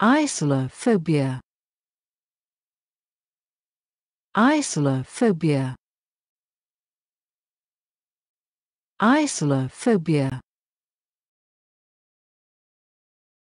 Isolophobia. Isolophobia. Isolophobia.